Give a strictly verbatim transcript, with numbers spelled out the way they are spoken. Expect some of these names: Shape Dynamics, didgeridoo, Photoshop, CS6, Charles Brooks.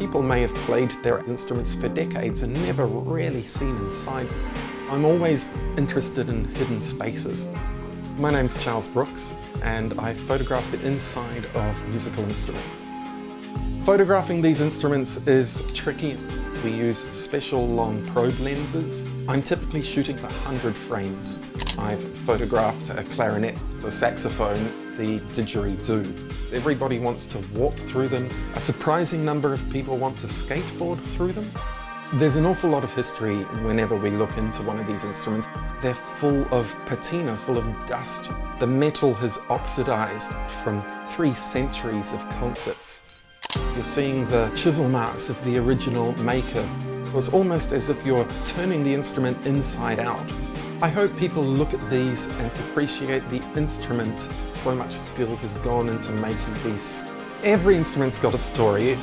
People may have played their instruments for decades and never really seen inside. I'm always interested in hidden spaces. My name's Charles Brooks, and I photograph the inside of musical instruments. Photographing these instruments is tricky. We use special long probe lenses. I'm typically shooting for one hundred frames. I've photographed a clarinet, a saxophone, the didgeridoo. Everybody wants to walk through them. A surprising number of people want to skateboard through them. There's an awful lot of history whenever we look into one of these instruments. They're full of patina, full of dust. The metal has oxidized from three centuries of concerts. You're seeing the chisel marks of the original maker. It's almost as if you're turning the instrument inside out. I hope people look at these and appreciate the instrument. So much skill has gone into making these. Every instrument's got a story.